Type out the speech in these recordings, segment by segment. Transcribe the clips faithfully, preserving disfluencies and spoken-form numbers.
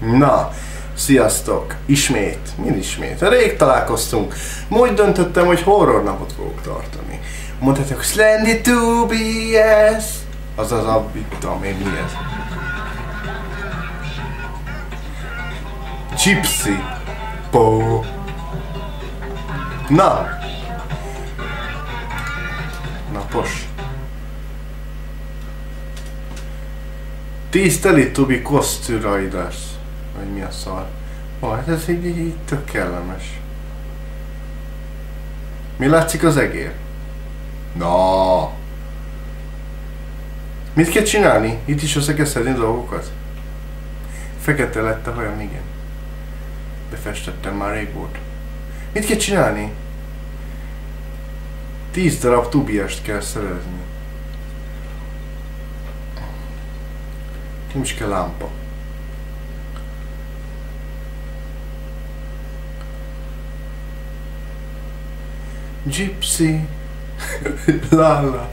Na, sziasztok! Ismét, mind ismét. Rég találkoztunk. Múlt döntöttem, hogy horror napot fogok tartani. Mondhatjuk, Slendytubbies! Azaz a... mit tudom én, mi ez? Gypsy. Pó. Na! Napos. tíz Teletubi kosztűraid lesz. Vagy mi a szar? Ó, hát ez így, így, így tök kellemes. Mi látszik az egér? Na. Mit kell csinálni? Itt is összekeszedni dolgokat? Fekete lett a hajam, igen. Befestettem már rég volt. Mit kell csinálni? tíz darab tubiást kell szerezni. Nem is kell lámpa. Gypsy. Lala.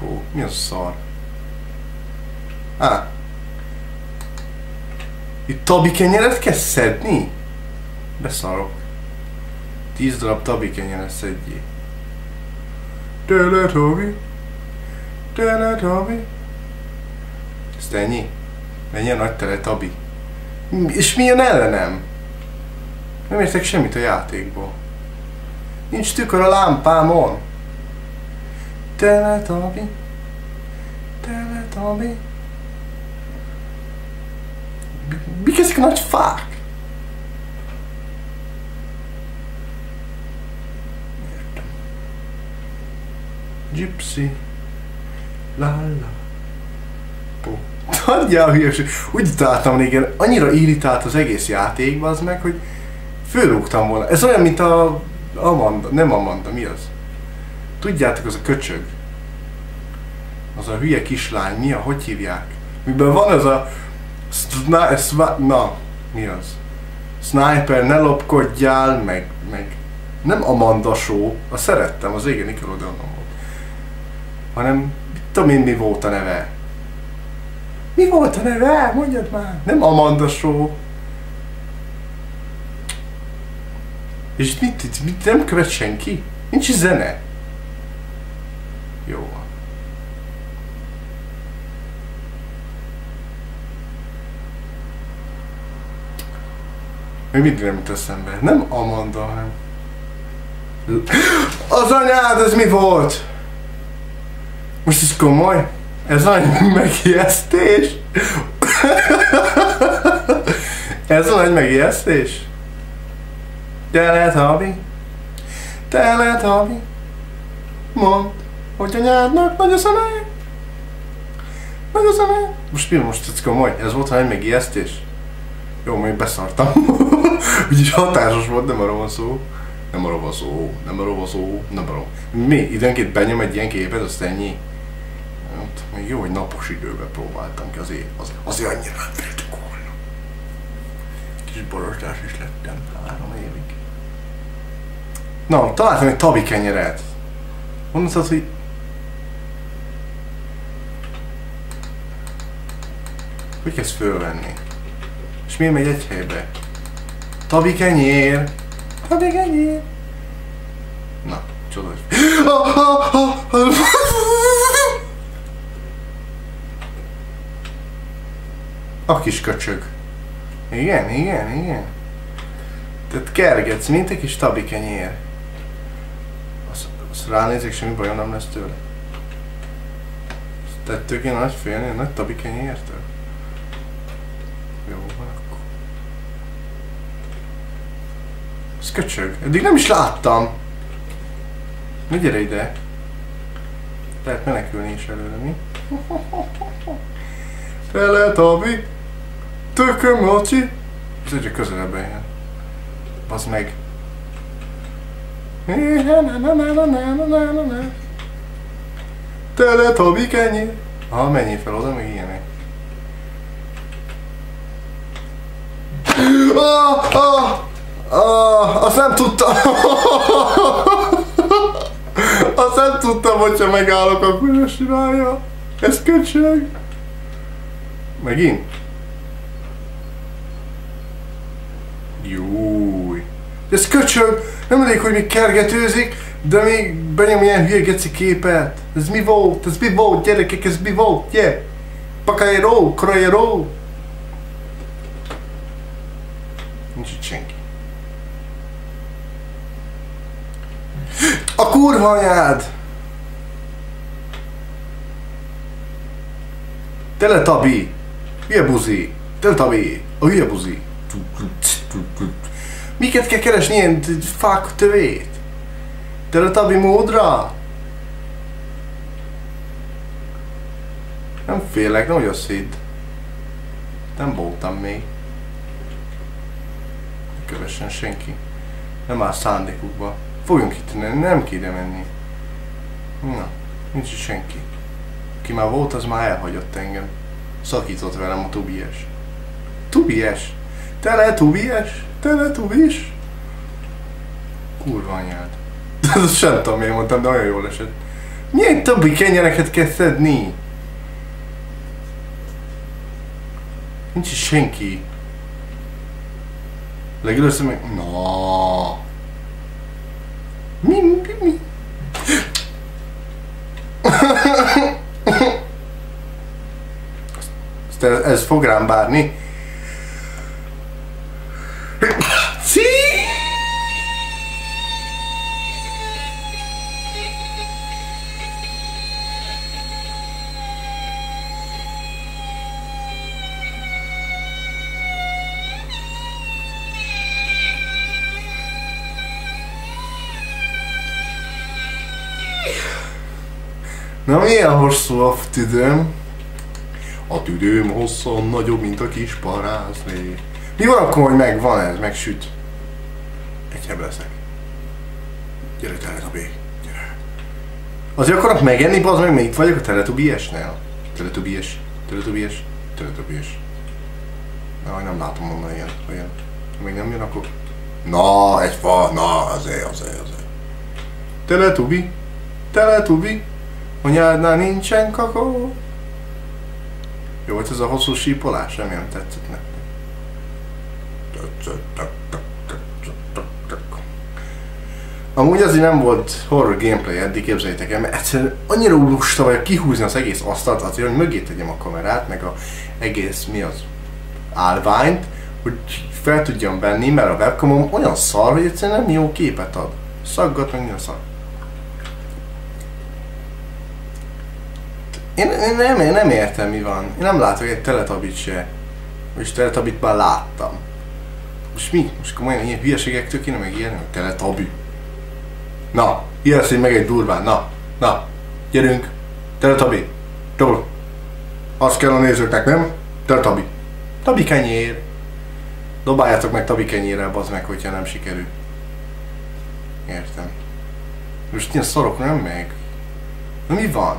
Pó, mi a szar? Á. Itt tabi kenyeret kell szedni? Beszarok. tíz darab tabi kenyeret szedjé. Teletubi. Teletubi. Ez ennyi? Ennyi a nagy Teletubi. És milyen ellenem? Nem értek semmit a játékból. Nincs tükör a lámpámon. Teletubi. Teletubi. Mik ezek a nagy fák? Értem. Gypsy. Lala. Pó. Tadjál a hülyeség. Úgy találtam régen, annyira irritált az egész játékban az meg, hogy fölrúgtam volna. Ez olyan, mint a... Amanda, nem Amanda, mi az? Tudjátok, az a köcsög. Az a hülye kislány, mi a, hogy hívják? Miben van ez a... Na, mi az? Sniper, ne lopkodjál, meg, meg... Nem Amanda show, azt szerettem, az égen Nickelodeonon volt. Hanem, mit tudom én, mi volt a neve? Mi volt a neve? Mondjad már! Nem Amanda show. És mit, mit, mit nem követ senki? Nincs zene. Jó. Még mindig nem teszem be. Nem Amanda, hanem... Az anyád, ez mi volt? Most ez komoly? Ez nagy megijesztés? Ez a nagy megijesztés? Teletubi, Teletubi, mondd, hogy anyádnak nagy a személy, nagy a személy. Most mi most ez komoly? Ez volt egy megijesztés? Jó, még beszartam. Úgyis hatásos volt, nem arról van szó. Nem arról van szó, nem arról van szó, nem arról. Mi? Időnként benyom egy ilyen képet, azt ennyi. Még jó, hogy napos időben próbáltam ki, azért, azért, azért annyira féltük volna. Kis borostás is lettem három évig. Na, találtam egy tabi kenyeret. Mondhatod, hogy... Hogy kezd fölvenni? És miért megy egy helybe? Tabi kenyér! Tabi kenyér! Na, csodás. A kis köcsög. Igen, igen, igen. Tehát kergetsz, mint egy kis tabi kenyér. Azt, azt ránézek, semmi bajom nem lesz tőle. Tettők én nagy félnél, nagy tabi kenyértől. Jó, van akkor. Ez köcsög. Eddig nem is láttam. Na gyere ide. Lehet menekülni is előle, mi? Teletubi. Tököm, Laci! Ez egyre közelebben jön. Bazd meg! Teletubi kenyér! Ha menjél fel oda, meg ilyenek. Ah, ah, ah, azt nem tudtam! Azt nem tudtam, hogyha megállok, akkor ezt csinálja. Ez köcsög. Megint? Júj. Ez köcsög. Nem elég, hogy még kergetőzik, de még benyom ilyen hülye geci képet. Ez mi volt? Ez mi volt? Gyerekek, ez mi volt? Yeah. Pakajró, krajró. Nincs itt senki. A kurva anyád! Teletubi! Hülye buzi! Teletubi! A hülye buzi! Miket kell keresni ilyen fák tövét? Teletubi módra? Nem félek, nem vagyok szét. Nem voltam még. Ne kövessen senki. Nem áll szándékukba. Fogjunk itt, nem, nem kéne menni. Na, nincs is senki. Ki már volt, az már elhagyott engem. Szakított velem a tubies. Tubies? Teletubies? Teletubis? Kurva anyád. Azt sem tudom, miért mondtam, de olyan jól esett. Milyen tabi kenyereket kell szedni? Nincs is senki. Legelőször meg... Naaaaaa. Mi, mi, mi? Ezt, ez fog rám bárni. Cii! Na, milyen hosszú a tüdőm? A tüdőm hosszan nagyobb, mint a kis parázslé. Mi van akkor, hogy megvan ez, megsüt? Egyéb leszek. Gyere, Teletubi, gyere. Azért akarok megenni, bazd meg, mert itt vagyok a Teletubiesnél. Teletubies, Teletubies, Teletubies. Na, nem látom onnan ilyen, olyan. Ha még nem jön, akkor... Na, egy fa, na, azért, azért, azért. Teletubi, Teletubi. Anyádnál nincsen kakó. Jó, volt ez a hosszú sípolás, remélem tetszett nektek. Amúgy azért nem volt horror gameplay eddig, képzeljétek el, mert egyszerűen annyira lusta vagyok kihúzni az egész asztalt azért, hogy mögé tegyem a kamerát, meg a egész mi az állványt, hogy fel tudjam venni, mert a webcamom olyan szar, hogy egyszerűen nem jó képet ad. Szaggat, meg mi a szar. Én, én, nem, én nem értem, mi van. Én nem látok egy Teletubbyt se. És Teletubbyt már láttam. Most mi? Most komolyan ilyen hülyeségektől kéne meg ilyen, hogy Teletubi. Na, jelszél meg egy durván, na, na, gyerünk. Teletubi. Dobol. Azt kell a nézőknek, nem? Teletubi. Tabi kenyér. Dobáljátok meg Tabi kenyérrel, bazd meg, hogyha nem sikerül. Értem. Most ilyen szarok nem meg. Na mi van?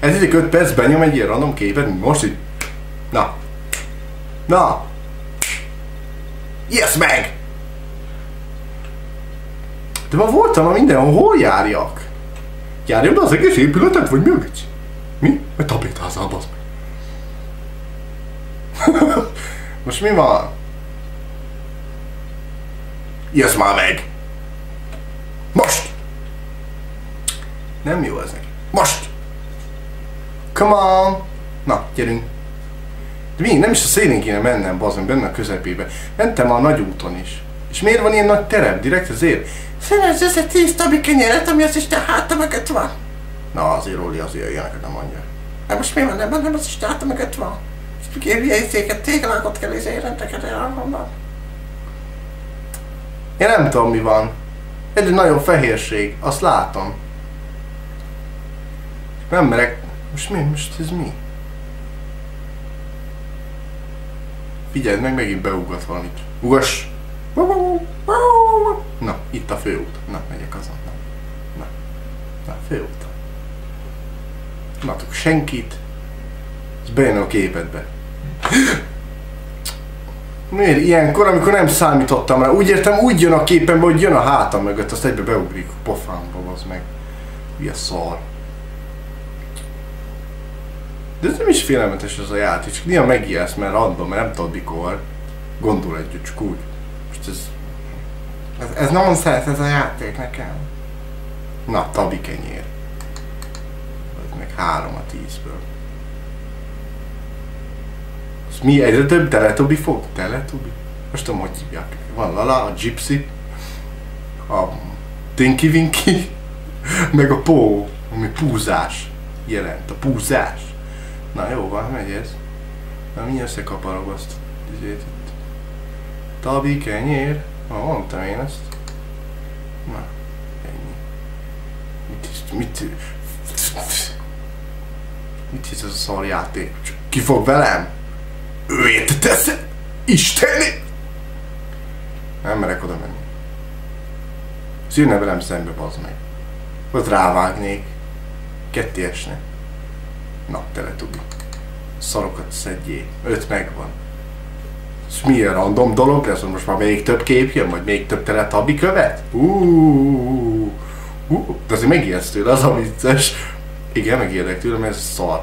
Ez itt öt percben nyom egy ilyen random képet, most így... Na! Na! Yes, meg! De ma voltam a mindenhol, hol járjak? Járjam be az egész épületet, vagy mögött? Mi? Vagy tapétázál, bazd meg. Most mi van? Yes, már meg! Most! Nem jó ez neki. Most! Come on! Na, gyerünk! De mi? Nem is a szélén kéne mennem, bazdmeg, benne a közepébe. Mentem a nagy úton is. És miért van ilyen nagy terep? Direkt ezért? Szerezd össze tíz tabi kenyeret, ami az Isten háta mögött van! Na, azért Róli azért ilyeneket nem mondja. Na most mi van, nem mondom, az Isten háta mögött van? És ilyen ilyen széket, téglákot kell és érenteked elmondom. Én nem tudom, mi van. Egy nagyon fehérség, azt látom. Nem merek. Most mi? Most ez mi? Figyeld meg, megint beugat valamit. Ugass! Na, itt a főút. Na, megyek azon. Na, na, na főút. Nem látok senkit. Ez bejön a képedbe. Miért ilyenkor, amikor nem számítottam rá? Úgy értem, úgy jön a képen, hogy jön a hátam mögött, azt egybe beugrik. Pofámba, az meg. Hülye szar. De ez nem is félelmetes ez a játék, csak néha megijedsz, mert random, mert nem tudod mikor. Gondol együtt, csak úgy. Most ez... Ez, ez nonsense, ez a játék nekem. Na, Tabi kenyér. Ez meg három a tízből. Ez mi? Egyre több Teletubi fog? Teletubi? Most tudom, hogy hívják. Van Lala, a Gypsy, a Tinky Winky, meg a Pó, ami púzás jelent. A púzás. Na jó van, megy ez. Na mi összekaparog azt? Itt. Tabi kenyér. Na, mondtam én ezt. Na, ennyi. Mit hisz, mit Mit hisz ez a szarjáték? Csak ki fog velem? Ő érte teszed? Isteni! Nem merek oda menni. Szűrne velem szembe, bazd meg. Ott rávágnék. Ketté esne. Na, Teletubi. Szarokat szedjél. Öt megvan. Ez milyen random dolog lesz, most már még több kép jön, vagy még több Teletubi követ? Uuuuh. Uh, de azért megijedsz tőle, az a vicces. Igen, megijedek tőle, mert ez szar.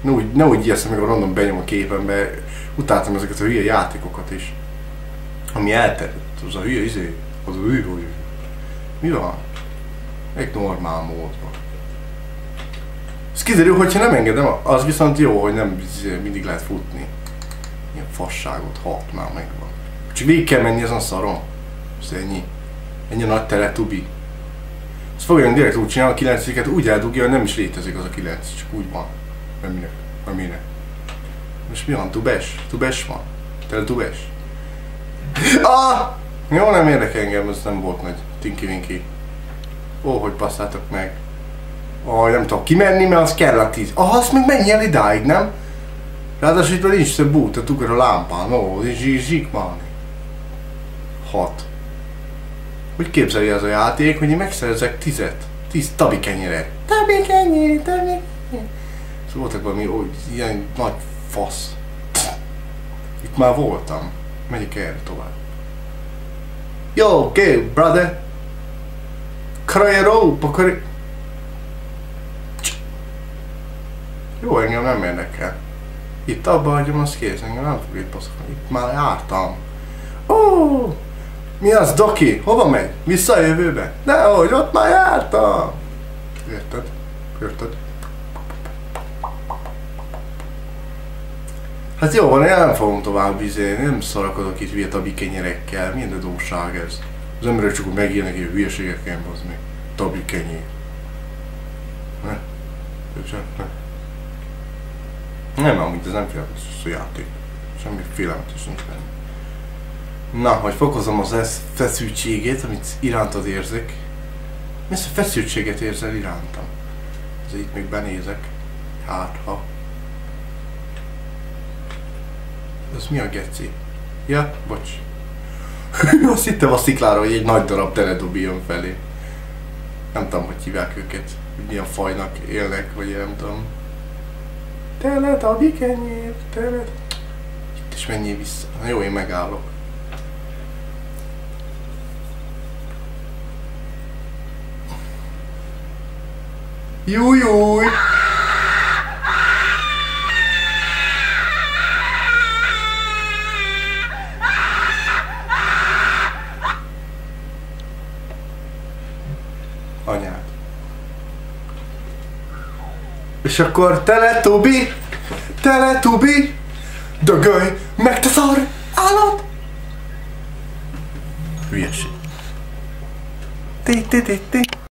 Ne úgy, ne úgy ijedsz, amikor random benyom a képembe. Utáltam ezeket a hülye játékokat is. Ami elterült, az a hülye izé, az a hülye, hülye. Mi van? Egy normál módban. Ez kiderül, hogyha nem engedem, az viszont jó, hogy nem mindig lehet futni. Ilyen fasságot, hat már megvan. Csak végig kell menni ezen a szaron. Ez ennyi. Ennyi a nagy Teletubi. Ezt fogja direkt úgy csinálni a kilencediket, úgy eldugja, hogy nem is létezik az a kilenc, csak úgy van. Nem minek, nem minek. Most mi van? Tubes? Tubes van? Teletubes? Ah! Jó, nem érdekel engem, ez nem volt nagy Tinky Winky. Ó, hogy passzátok meg. Ó, nem tudok kimenni, mert az kell a tíz. Ah, azt még menj el idáig, nem? Ráadásul itt már nincs több út, a tukor a lámpán. Ó, zsík már. Hat. Hogy képzelje ez a játék, hogy én megszerzek tizet? Tíz Tabi kenyéret. Tabi kenyér, Tabi kenyér. Szóval voltak valami ó, ilyen nagy fasz. Itt már voltam. Megyek erre tovább. Yo, gay, brother! Krajero, pakari... Jó, engem nem érdekel. Itt abba hagyom, az kész, engem nem fog itt baszakni. Itt már jártam. Ó! Oh, mi az, doki? Hova megy? Vissza a jövőbe? Nehogy, ott már jártam! Érted? Érted? Hát jó van, én nem fogom tovább vizélni, nem szarakodok itt hülye Tabi kenyérekkel, milyen adósság ez. Az emberek csak úgy megélnek ilyen hülyeségekkel, bazd meg. Tabi kenyér. Ne? Csak ne. Nem, amúgy ez nem félelmetes, ez a játék. Semmi félelmetes nincs benne. Na, hogy fokozom az feszültségét, amit irántad érzek. Mi ezt a feszültséget érzel irántam? Ezért itt még benézek. Hát, ha. Ez mi a geci? Ja, bocs. Azt hittem a sziklára, hogy egy nagy darab Teletubi jön felé. Nem tudom, hogy hívják őket. Milyen fajnak élnek, vagy nem tudom. Teletubi kenyér, Teletubi... Itt is menjél vissza. Na jó, én megállok. Jújúj! Anyád. És akkor Teletubi, Teletubi, dögölj, meg te szar, állat! Hülyeség. Ti ti ti ti.